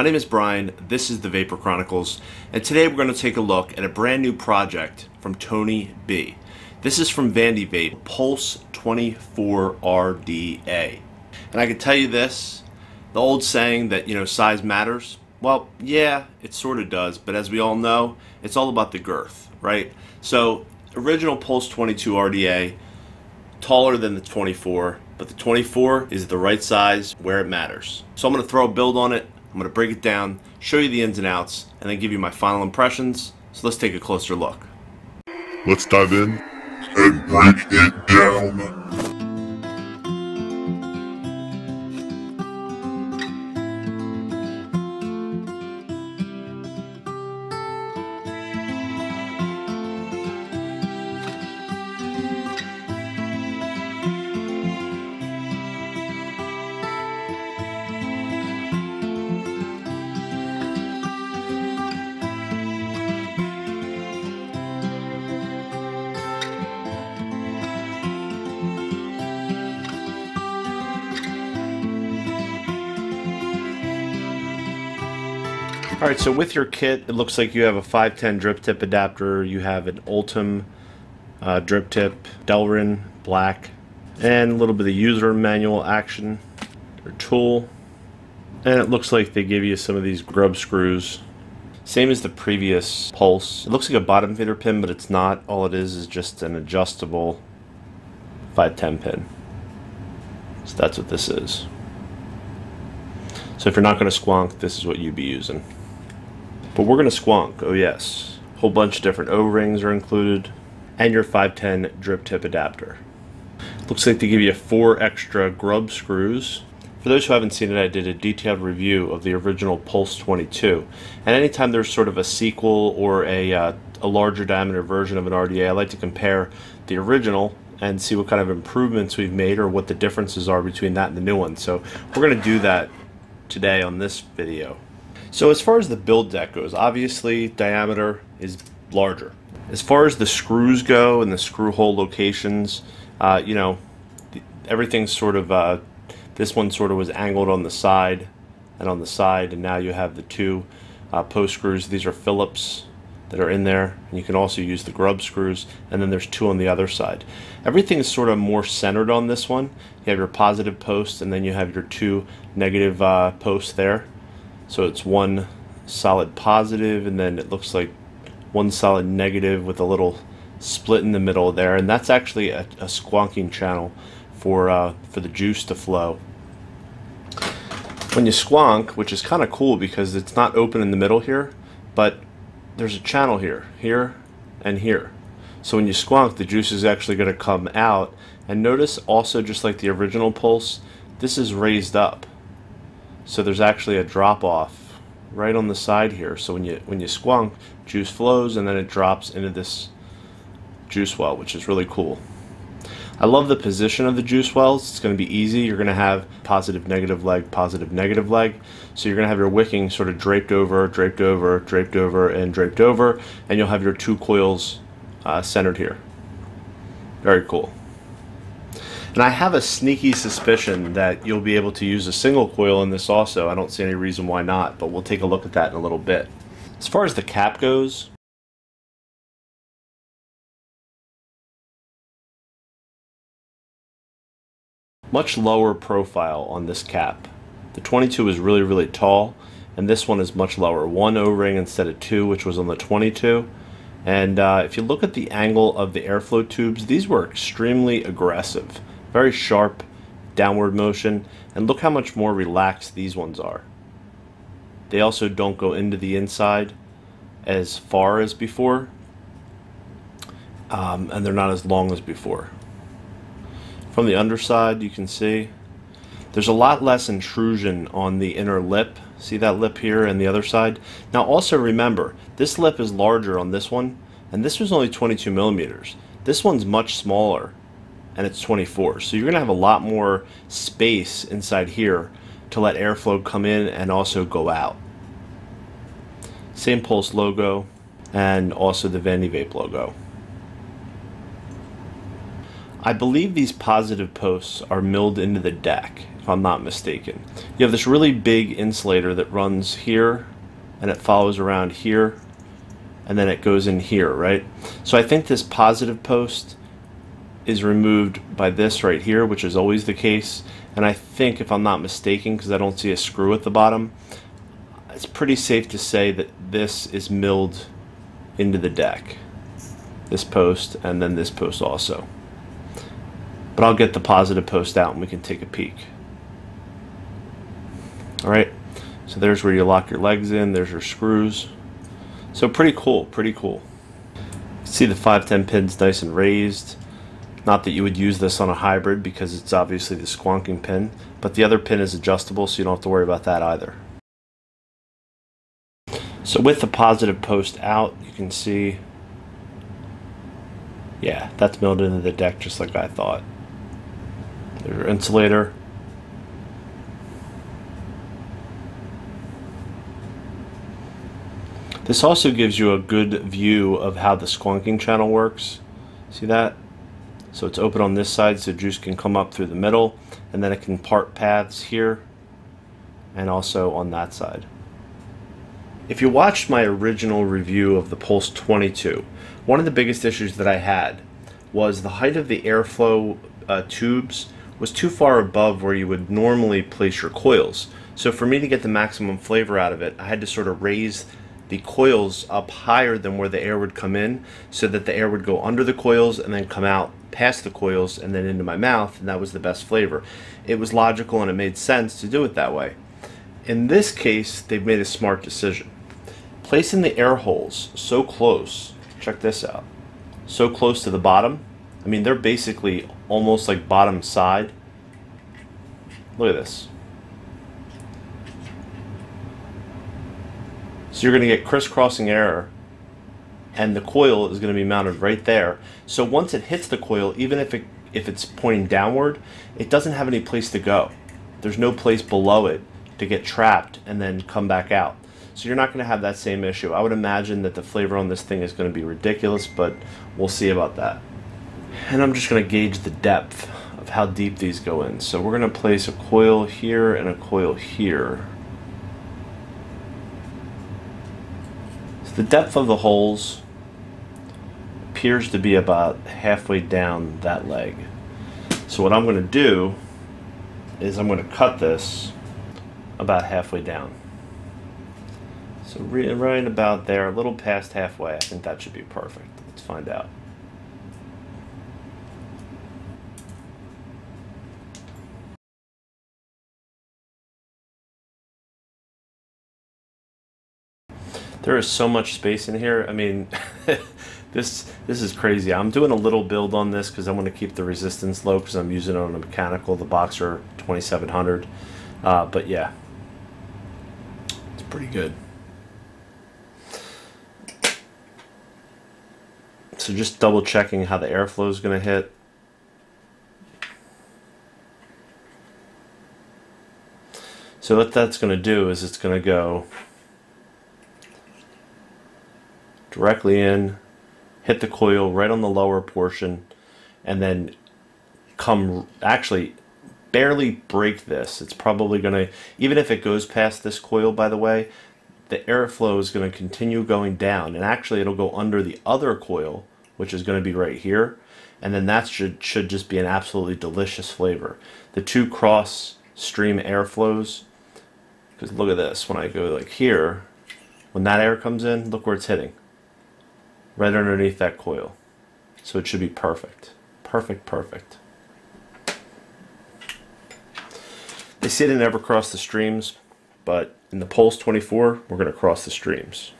My name is Brian, this is the Vapor Chronicles, and today we're going to take a look at a brand new project from Tony B. This is from Vandy Vape, Pulse 24 RDA. And I can tell you this, the old saying that, you know, size matters, well, yeah, it sort of does, but as we all know, it's all about the girth, right? So, original Pulse 22 RDA, taller than the 24, but the 24 is the right size where it matters. So I'm going to throw a build on it. I'm going to break it down, show you the ins and outs, and then give you my final impressions. So let's take a closer look. Let's dive in and break it down. All right, so with your kit, it looks like you have a 510 drip tip adapter. You have an Ultem drip tip, Delrin black, and a little bit of user manual action, your tool. And it looks like they give you some of these grub screws. Same as the previous Pulse. It looks like a bottom feeder pin, but it's not. All it is just an adjustable 510 pin. So that's what this is. So if you're not going to squonk, this is what you'd be using. But we're going to squonk, oh yes. A whole bunch of different O-rings are included, and your 510 drip tip adapter. Looks like they give you 4 extra grub screws. For those who haven't seen it, I did a detailed review of the original Pulse 22. And anytime there's sort of a sequel or a larger diameter version of an RDA, I like to compare the original and see what kind of improvements we've made or what the differences are between that and the new one. So we're going to do that today on this video. So as far as the build deck goes, obviously diameter is larger. As far as the screws go and the screw hole locations, you know, everything's sort of, this one sort of was angled on the side, and now you have the 2 post screws. These are Phillips that are in there, and you can also use the grub screws, and then there's 2 on the other side. Everything is sort of more centered on this one. You have your positive post, and then you have your 2 negative posts there. So it's 1 solid positive, and then it looks like 1 solid negative with a little split in the middle there, and that's actually a squonking channel for the juice to flow. When you squonk, which is kind of cool because it's not open in the middle here, but there's a channel here, here, and here. So when you squonk, the juice is actually going to come out, and notice also, just like the original Pulse, this is raised up. So there's actually a drop off right on the side here. So when you squonk, juice flows and then it drops into this juice well, which is really cool. I love the position of the juice wells. It's going to be easy. You're going to have positive, negative leg. So you're going to have your wicking sort of draped over, draped over, draped over, and draped over, and you'll have your 2 coils centered here. Very cool. And I have a sneaky suspicion that you'll be able to use a single coil in this also. I don't see any reason why not, but we'll take a look at that in a little bit. As far as the cap goes, much lower profile on this cap. The 22 is really, really tall, and this one is much lower. 1 O-ring instead of 2, which was on the 22. And if you look at the angle of the airflow tubes, these were extremely aggressive. Very sharp downward motion, and look how much more relaxed these ones are. They also don't go into the inside as far as before, and they're not as long as before. From the underside, you can see there's a lot less intrusion on the inner lip. See that lip here and the other side? Now also remember, this lip is larger on this one, and this was only 22 millimeters. This one's much smaller, and it's 24. So you're going to have a lot more space inside here to let airflow come in and also go out. Same Pulse logo, and also the Vandy Vape logo. I believe these positive posts are milled into the deck. if I'm not mistaken. You have this really big insulator that runs here, and it follows around here, and then it goes in here, right? So I think this positive post is removed by this right here, which is always the case, and I think, if I'm not mistaken, because I don't see a screw at the bottom, it's pretty safe to say that this is milled into the deck. This post, and then this post also. But I'll get the positive post out and we can take a peek. Alright, so there's where you lock your legs in, there's your screws. So pretty cool, pretty cool. See the 510 pin's nice and raised. Not that you would use this on a hybrid because it's obviously the squonking pin, but the other pin is adjustable so you don't have to worry about that either. So with the positive post out, you can see, yeah, that's milled into the deck just like I thought. There's your insulator. This also gives you a good view of how the squonking channel works. See that? So it's open on this side so juice can come up through the middle, and then it can part paths here and also on that side. If you watched my original review of the Pulse 22, one of the biggest issues that I had was the height of the airflow tubes was too far above where you would normally place your coils. So for me to get the maximum flavor out of it, I had to sort of raise the coils up higher than where the air would come in so that the air would go under the coils and then come out past the coils and then into my mouth, and that was the best flavor. It was logical and it made sense to do it that way. In this case, they've made a smart decision. Placing the air holes so close, check this out, so close to the bottom, I mean they're basically almost like bottom side. Look at this. So you're going to get crisscrossing air and the coil is going to be mounted right there. So once it hits the coil, even if it's pointing downward, it doesn't have any place to go. There's no place below it to get trapped and then come back out. So you're not going to have that same issue. I would imagine that the flavor on this thing is going to be ridiculous, but we'll see about that. And I'm just going to gauge the depth of how deep these go in. So we're going to place a coil here and a coil here. So the depth of the holes appears to be about halfway down that leg. So what I'm going to do is I'm going to cut this about halfway down. So right about there, a little past halfway, I think that should be perfect. Let's find out. There is so much space in here. I mean, this is crazy. I'm doing a little build on this because I want to keep the resistance low because I'm using it on a mechanical, the Boxer 2700. But yeah, it's pretty good. So just double checking how the airflow is going to hit. So what that's going to do is it's going to go directly in, hit the coil right on the lower portion, and then come actually barely break this. It's probably going to, even if it goes past this coil, by the way, the airflow is going to continue going down, and actually it'll go under the other coil, which is going to be right here, and then that should just be an absolutely delicious flavor. The two cross stream airflows, because look at this, when I go like here, when that air comes in, look where it's hitting, right underneath that coil. So it should be perfect, perfect, perfect. They say to never cross the streams, but in the Pulse 24, we're going to cross the streams.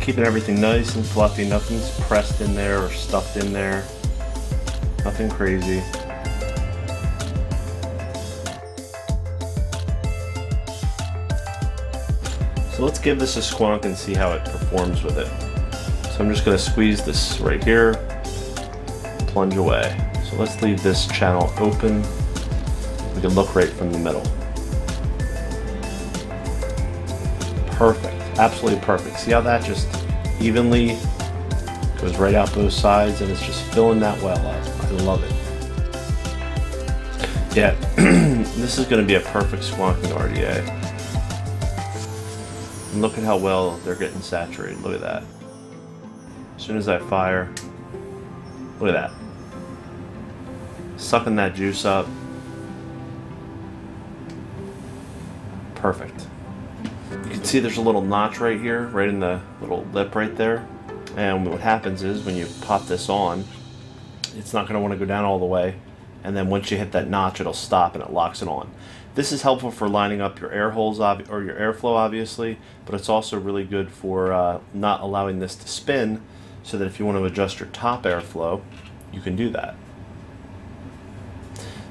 keeping everything nice and fluffy. Nothing's pressed in there or stuffed in there. Nothing crazy. So let's give this a squonk and see how it performs with it. So I'm just going to squeeze this right here, plunge away. So let's leave this channel open. We can look right from the middle. Perfect, absolutely perfect. See how that just evenly goes right out both sides and it's just filling that well up. I love it. Yeah, this is going to be a perfect squonking RDA. And look at how well they're getting saturated. Look at that. As soon as I fire, look at that. Sucking that juice up. Perfect. You can see there's a little notch right here, right in the little lip right there. And what happens is when you pop this on, it's not going to want to go down all the way. And then once you hit that notch, it'll stop and it locks it on. This is helpful for lining up your air holes or your airflow, obviously, but it's also really good for not allowing this to spin, so that if you want to adjust your top airflow, you can do that.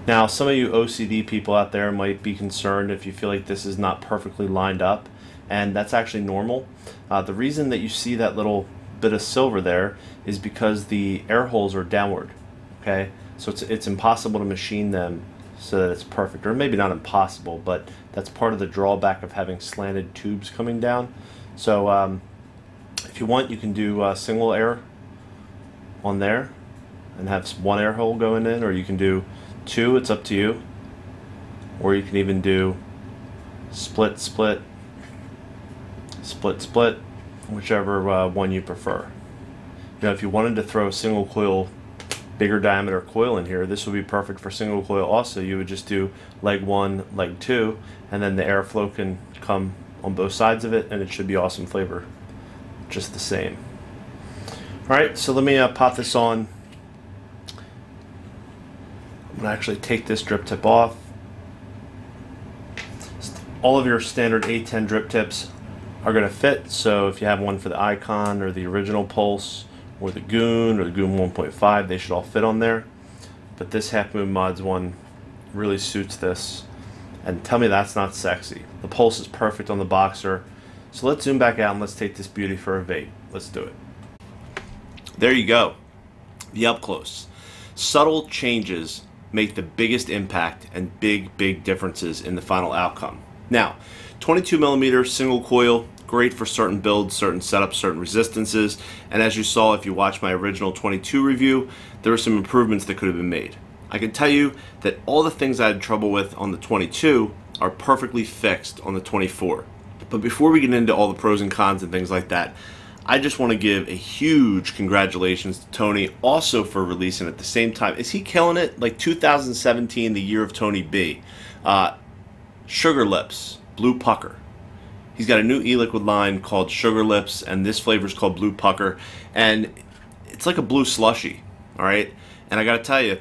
Now, some of you OCD people out there might be concerned if you feel like this is not perfectly lined up, and that's actually normal. The reason that you see that little bit of silver there is because the air holes are downward, okay? So it's impossible to machine them so that it's perfect, or maybe not impossible, but that's part of the drawback of having slanted tubes coming down. So if you want, you can do single air on there and have one air hole going in, or you can do two, it's up to you, or you can even do split, split, split, split, whichever one you prefer. Now, if you wanted to throw a single coil, bigger diameter coil in here, this would be perfect for single coil also. You would just do leg one, leg two, and then the airflow can come on both sides of it, and it should be awesome flavor just the same. Alright, so let me pop this on. I'm going to actually take this drip tip off. All of your standard 810 drip tips are going to fit, so if you have one for the Icon or the original Pulse, or the Goon, or the Goon 1.5, they should all fit on there. But this Half Moon Mods one really suits this. And tell me that's not sexy. The Pulse is perfect on the Boxer. So let's zoom back out and let's take this beauty for a vape. Let's do it. There you go. The up close. Subtle changes make the biggest impact and big, big differences in the final outcome. Now, 22mm single coil, great for certain builds, certain setups, certain resistances, and as you saw if you watched my original 22 review, there were some improvements that could have been made. I can tell you that all the things I had trouble with on the 22 are perfectly fixed on the 24. But before we get into all the pros and cons and things like that, I just want to give a huge congratulations to Tony also for releasing at the same time. Is he killing it? Like 2017, the year of Tony B. Sugar Lips, Blue Pucker. He's got a new e-liquid line called Sugar Lips, and this flavor is called Blue Pucker, and it's like a blue slushy, all right? And I gotta tell you,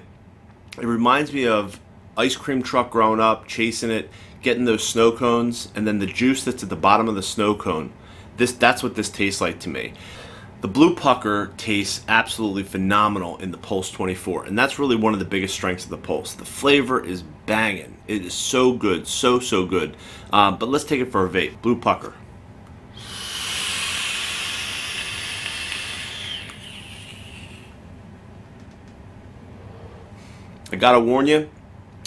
it reminds me of ice cream truck growing up, chasing it, getting those snow cones, and then the juice that's at the bottom of the snow cone. That's what this tastes like to me. The Blue Pucker tastes absolutely phenomenal in the Pulse 24, and that's really one of the biggest strengths of the Pulse. The flavor is banging. It is so good, so, so good. But let's take it for a vape. Blue Pucker. I gotta warn you,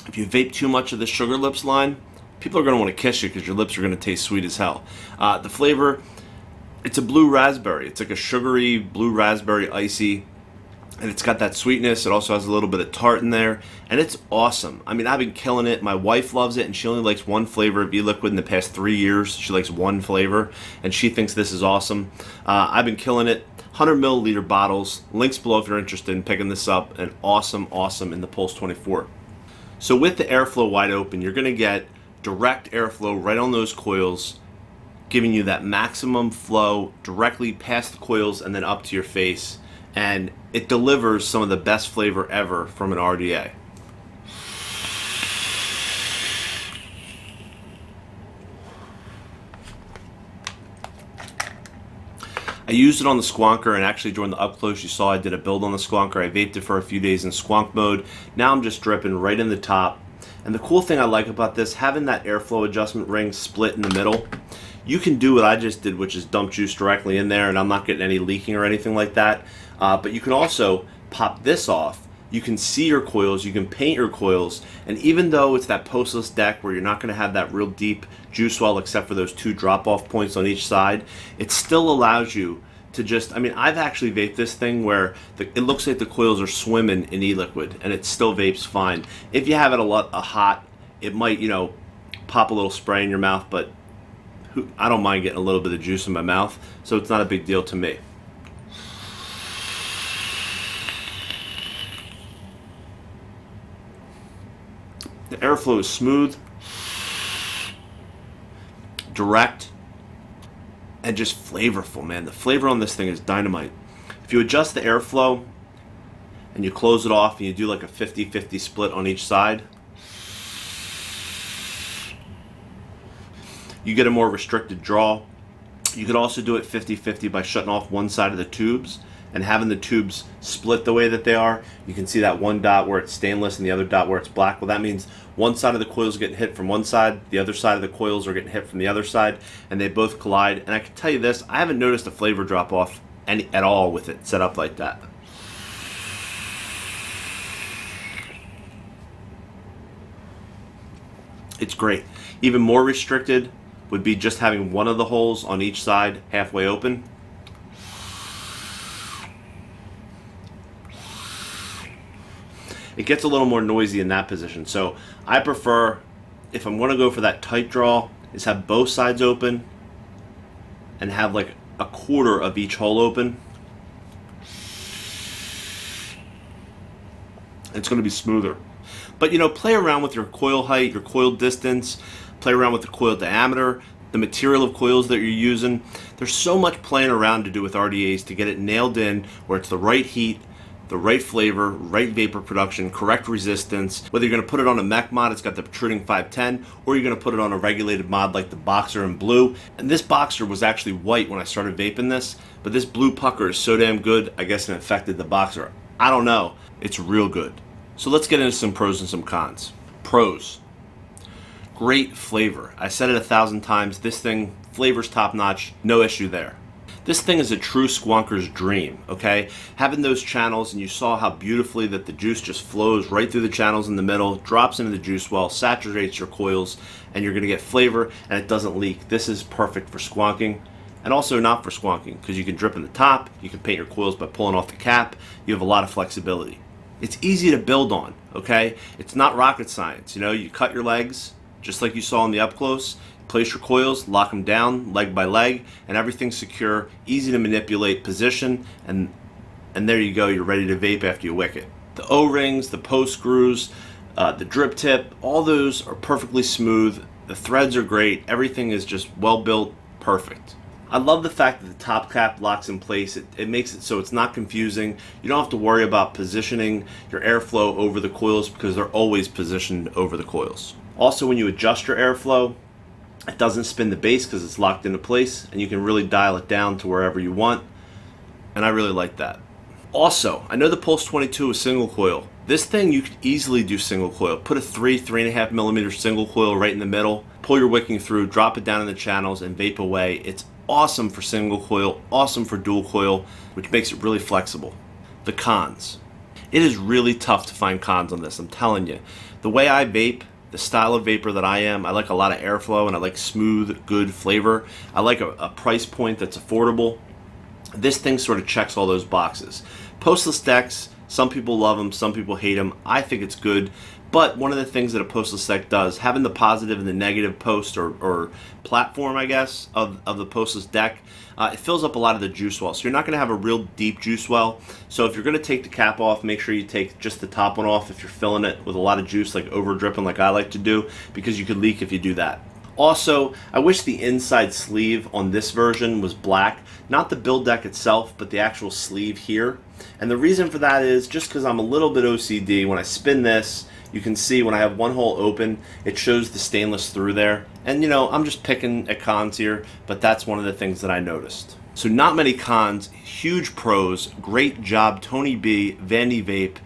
if you vape too much of the Sugar Lips line, people are gonna wanna kiss you because your lips are gonna taste sweet as hell. The flavor, it's a blue raspberry. It's like a sugary blue raspberry icy. And it's got that sweetness. It also has a little bit of tart in there. And it's awesome. I mean, I've been killing it. My wife loves it, and she only likes one flavor of e-liquid in the past 3 years. She likes one flavor, and she thinks this is awesome. I've been killing it. 100ml bottles. Links below if you're interested in picking this up. And awesome, awesome in the Pulse 24. So with the airflow wide open, you're going to get direct airflow right on those coils, giving you that maximum flow directly past the coils and then up to your face. And it delivers some of the best flavor ever from an RDA. I I used it on the Squonker, and actually during the up close you saw I did a build on the Squonker. I vaped it for a few days in Squonk mode. Now I'm just dripping right in the top. And the cool thing I like about this, having that airflow adjustment ring split in the middle, you can do what I just did, which is dump juice directly in there, and I'm not getting any leaking or anything like that. But you can also pop this off. You can see your coils, you can paint your coils, and even though it's that postless deck where you're not gonna have that real deep juice well except for those two drop-off points on each side, it still allows you to just, I mean, I've actually vaped this thing where it looks like the coils are swimming in e-liquid and it still vapes fine. If you have it hot, it might, you know, pop a little spray in your mouth, but I don't mind getting a little bit of juice in my mouth, so it's not a big deal to me. The airflow is smooth, direct, and just flavorful, man. The flavor on this thing is dynamite. If you adjust the airflow and you close it off and you do like a 50-50 split on each side, you get a more restricted draw. You could also do it 50-50 by shutting off one side of the tubes and having the tubes split the way that they are. You can see that one dot where it's stainless and the other dot where it's black. Well, that means one side of the coils getting hit from one side, the other side of the coils are getting hit from the other side, and they both collide. And I can tell you this, I haven't noticed a flavor drop off at all with it set up like that. It's great. Even more restricted would be just having one of the holes on each side halfway open. It gets a little more noisy in that position, so I prefer, if I'm going to go for that tight draw, is have both sides open and have like a quarter of each hole open. It's going to be smoother. But you know, play around with your coil height, your coil distance, play around with the coil diameter, the material of coils that you're using. There's so much playing around to do with RDAs to get it nailed in where it's the right heat, the right flavor, right vapor production, correct resistance. Whether you're gonna put it on a mech mod, it's got the protruding 510, or you're gonna put it on a regulated mod like the Boxer in blue. And this Boxer was actually white when I started vaping this, but this Blue Pucker is so damn good, I guess it affected the Boxer. I don't know, it's real good. So let's get into some pros and some cons. Pros, great flavor. I said it 1,000 times, this thing flavors top notch, no issue there. This thing is a true Squonker's dream, okay? Having those channels, and you saw how beautifully that the juice just flows right through the channels in the middle, drops into the juice well, saturates your coils, and you're gonna get flavor, and it doesn't leak. This is perfect for squonking, and also not for squonking, because you can drip in the top, you can paint your coils by pulling off the cap, you have a lot of flexibility. It's easy to build on, okay? It's not rocket science, you know? You cut your legs, just like you saw in the up close, place your coils, lock them down leg by leg, and everything's secure, easy to manipulate position, and there you go, you're ready to vape after you wick it. The O-rings, the post screws, the drip tip, all those are perfectly smooth, the threads are great, everything is just well built, perfect. I love the fact that the top cap locks in place. It makes it so it's not confusing. You don't have to worry about positioning your airflow over the coils because they're always positioned over the coils. Also, when you adjust your airflow, it doesn't spin the base because it's locked into place, and you can really dial it down to wherever you want, and I really like that. Also, I know the Pulse 22 is single coil. This thing you could easily do single coil. Put a 3.5 millimeter single coil right in the middle, pull your wicking through, drop it down in the channels, and vape away. It's awesome for single coil, awesome for dual coil, which makes it really flexible. The cons. It is really tough to find cons on this, I'm telling you. The way I vape, the style of vapor that I am, I like a lot of airflow and I like smooth, good flavor. I like a price point that's affordable. This thing sort of checks all those boxes. Postless decks, some people love them, some people hate them. I think it's good, but one of the things that a postless deck does, having the positive and the negative post or platform, I guess, of the postless deck, it fills up a lot of the juice well, so you're not gonna have a real deep juice well. So if you're gonna take the cap off, make sure you take just the top one off if you're filling it with a lot of juice, like over dripping like I like to do, because you could leak if you do that. Also, I wish the inside sleeve on this version was black, not the build deck itself, but the actual sleeve here. And the reason for that is just because I'm a little bit OCD. When I spin this, you can see when I have one hole open, it shows the stainless through there. And you know, I'm just picking at cons here, but that's one of the things that I noticed. So not many cons, huge pros. Great job, Tony B, Vandy Vape.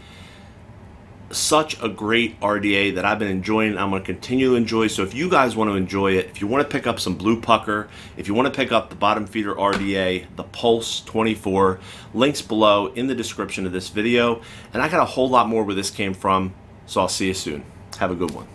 Such a great RDA that I've been enjoying. I'm going to continue to enjoy. So if you guys want to enjoy it, if you want to pick up some Blue Pucker, if you want to pick up the bottom feeder RDA, the Pulse 24, links below in the description of this video. And I got a whole lot more where this came from. So I'll see you soon. Have a good one.